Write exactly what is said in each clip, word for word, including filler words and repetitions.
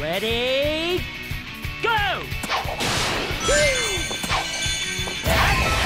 Ready? Go! Ready? Go!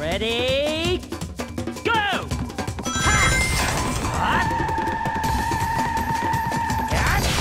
Ready? Go! Ha! What? Yes!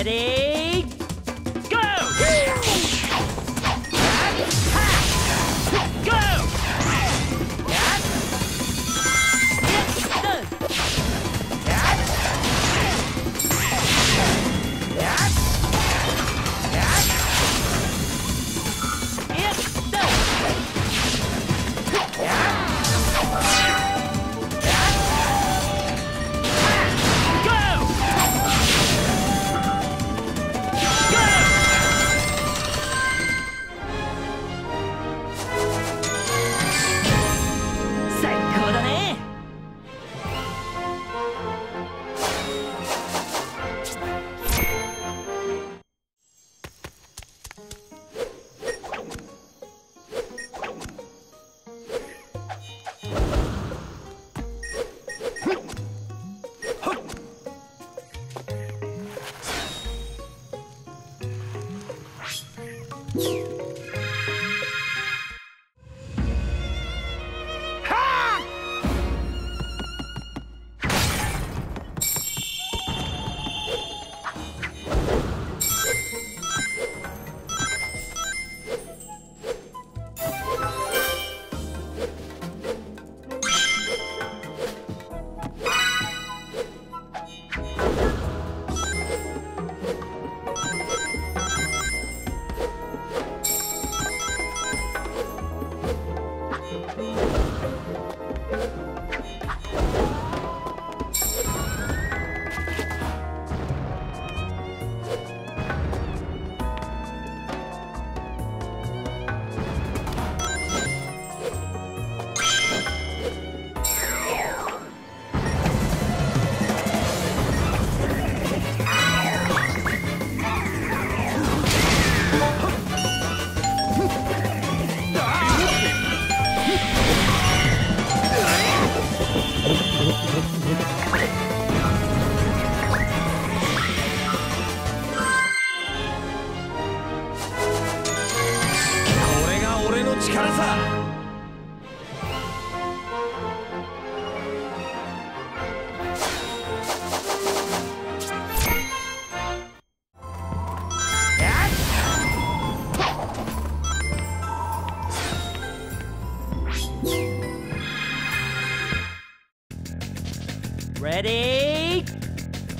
Ready? Go! Go! Ready?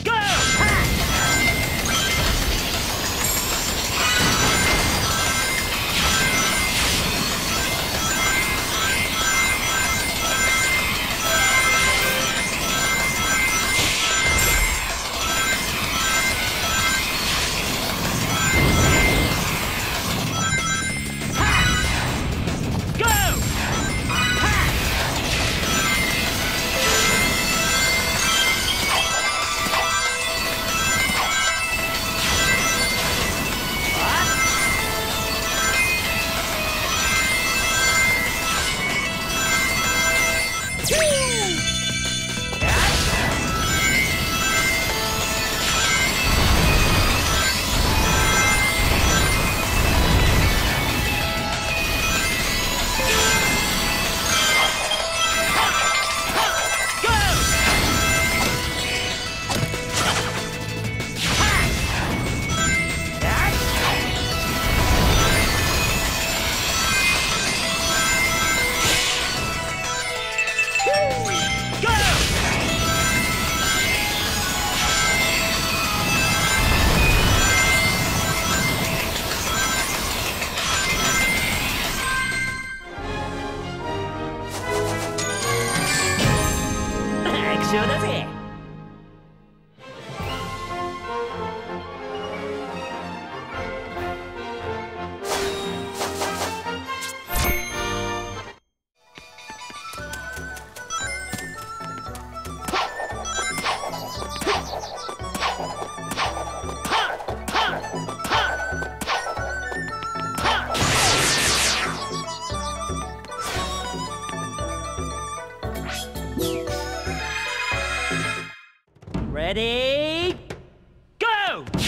Go! Ready? Go! Go!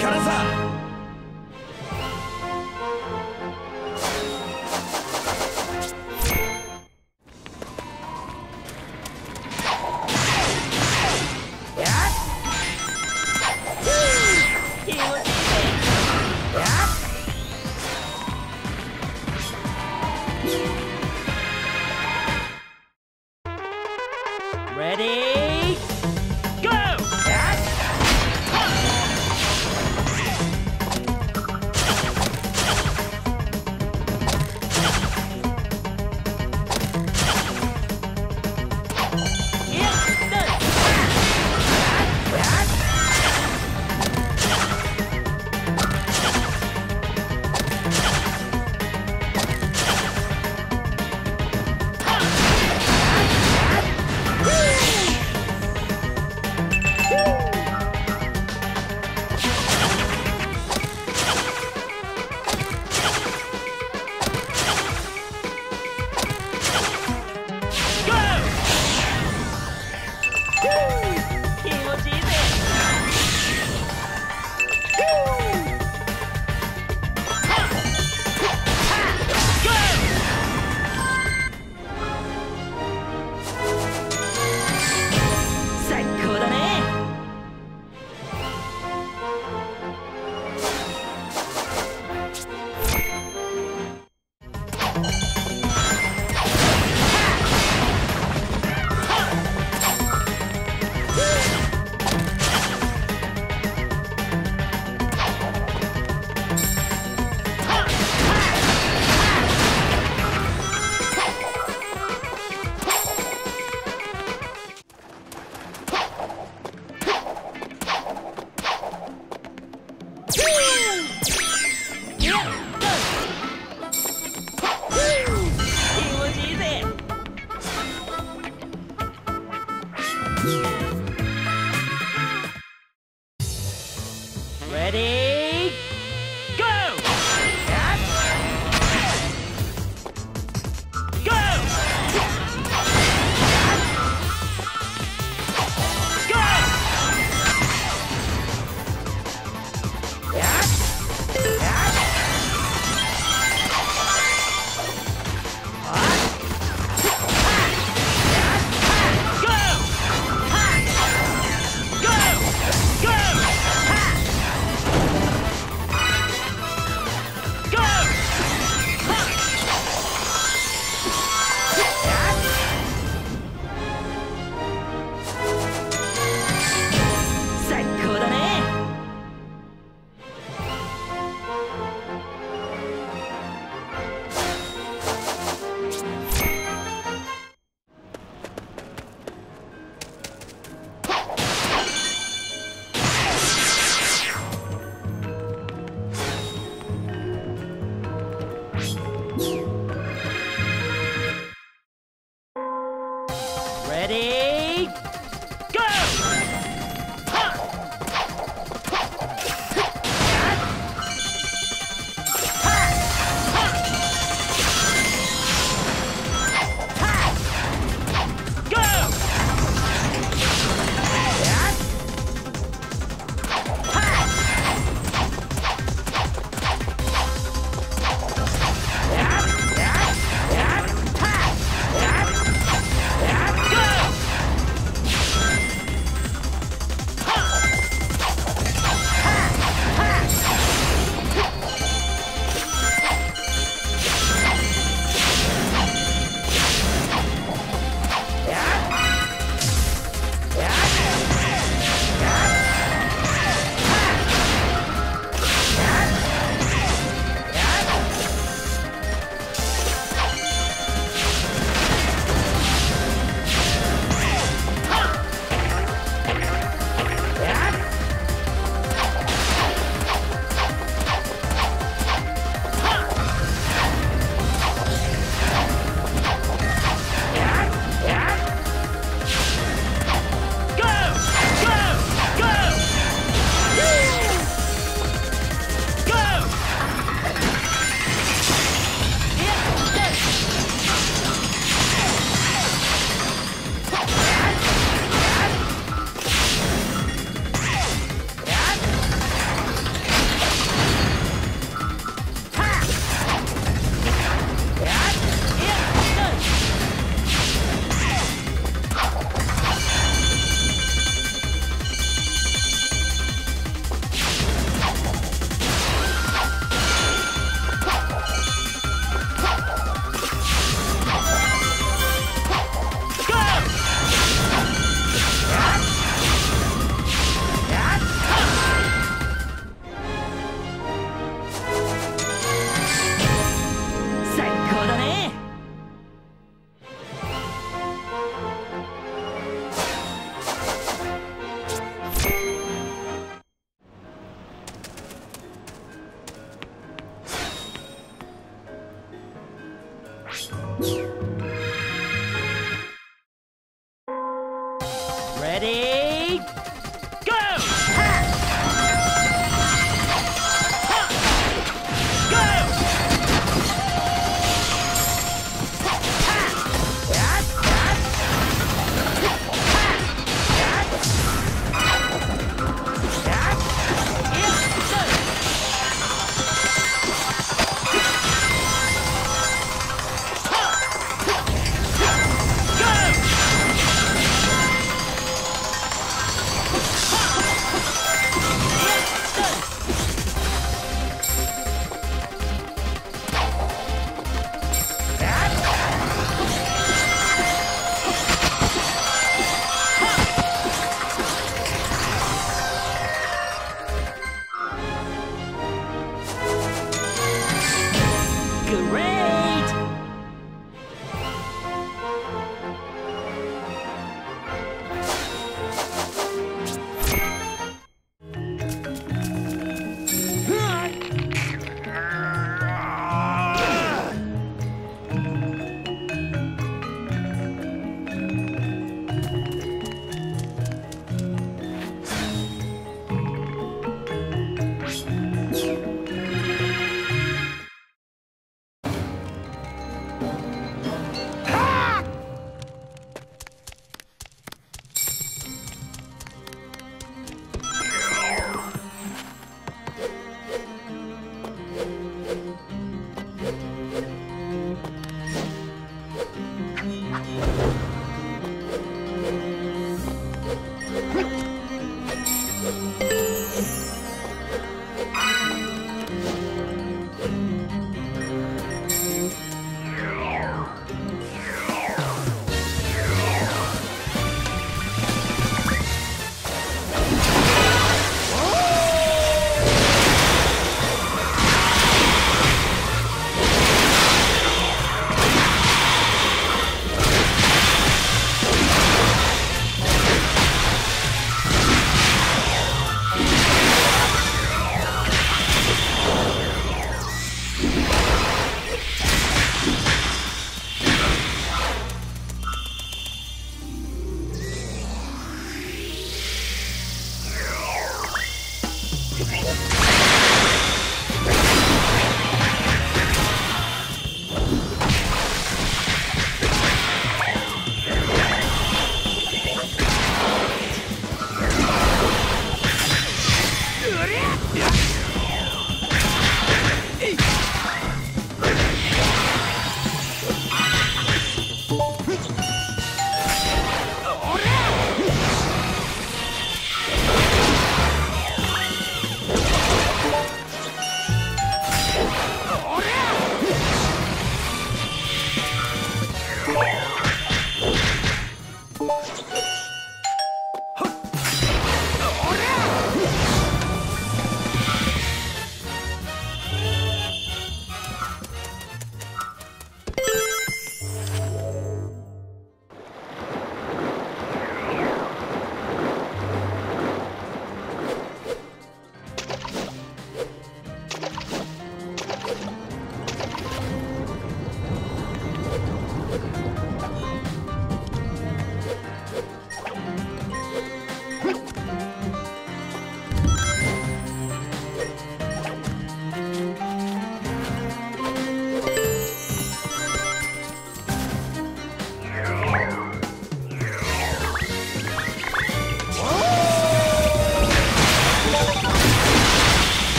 力さ。Great!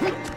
Hm.